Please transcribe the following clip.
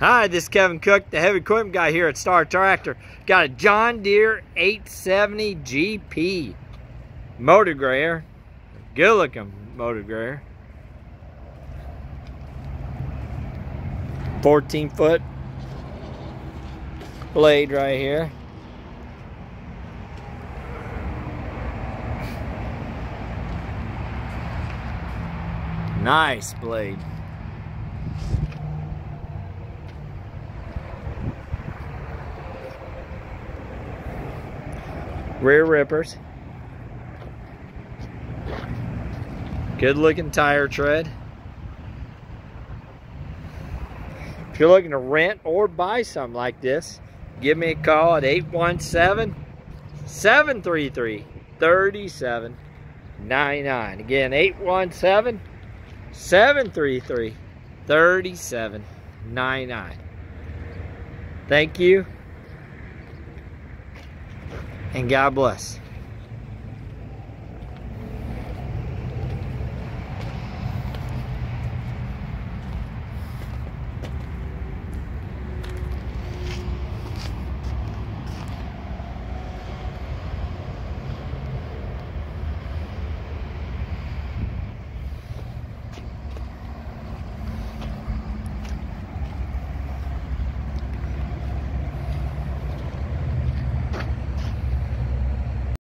Hi, this is Kevin Cook, the heavy equipment guy here at Star Tractor. Got a John Deere 870 GP motor grayer. Good looking motor grayer. 14-foot blade right here. Nice blade. Rear rippers. Good looking tire tread. If you're looking to rent or buy something like this, give me a call at 817-733-3799. Again, 817-733-3799. Thank you, and God bless.